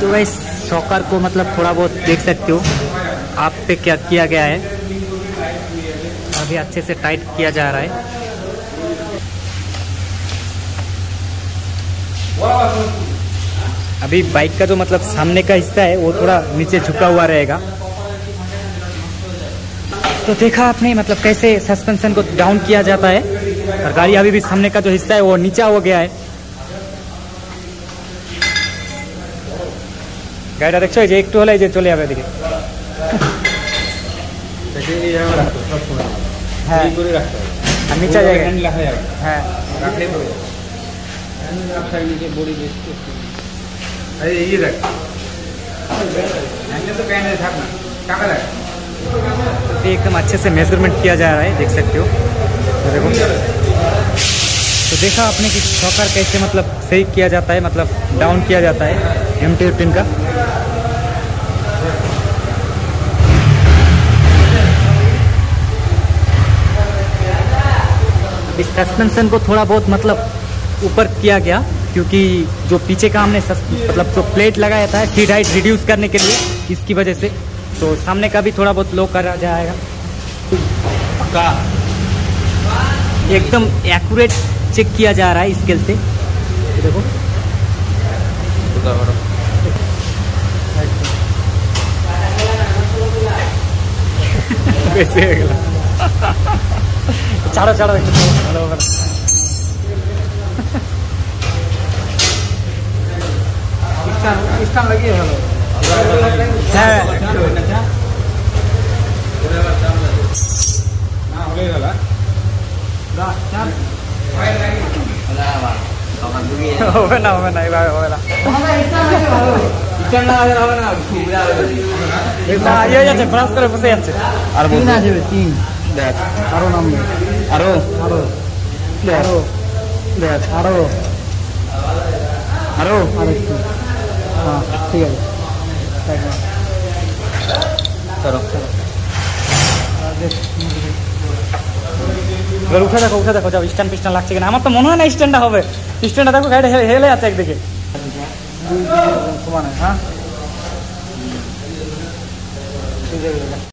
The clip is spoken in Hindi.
तो गाइस शॉकर को मतलब थोड़ा बहुत देख सकते हो आप पे क्या किया गया है, अभी अच्छे से टाइट किया जा रहा है। अभी बाइक का जो मतलब सामने का हिस्सा है वो थोड़ा नीचे झुका हुआ रहेगा। तो देखा आपने मतलब कैसे सस्पेंशन को डाउन किया जाता है, और गाड़ी अभी भी सामने का जो हिस्सा है वो नीचा हो गया है। गाड़ी देखो ये एक तो हल है चले आवे देखे नीचा जाएगा। एकदम अच्छे से मेजरमेंट किया जा रहा है, देख सकते हो। तो देखा आपने कि शॉकर कैसे मतलब सही किया जाता है, मतलब डाउन किया जाता है MT-15 का। इस सस्पेंशन को थोड़ा बहुत मतलब ऊपर किया गया, क्योंकि जो पीछे का हमने मतलब जो प्लेट लगाया था सीट हाइट रिड्यूस करने के लिए, इसकी वजह से तो सामने का भी थोड़ा बहुत लो करा जाएगा। पक्का एकदम एक्यूरेट चेक किया जा रहा है स्केल से, देखो। चारो चारो उठे देखो जब स्टैंड पिस्टैंड लागছে কিনা। আমার তো মনে হয় না স্ট্যান্ডটা হবে, স্ট্যান্ডটা দেখো গাড়ি হেলে আছে একদিকে। हाँ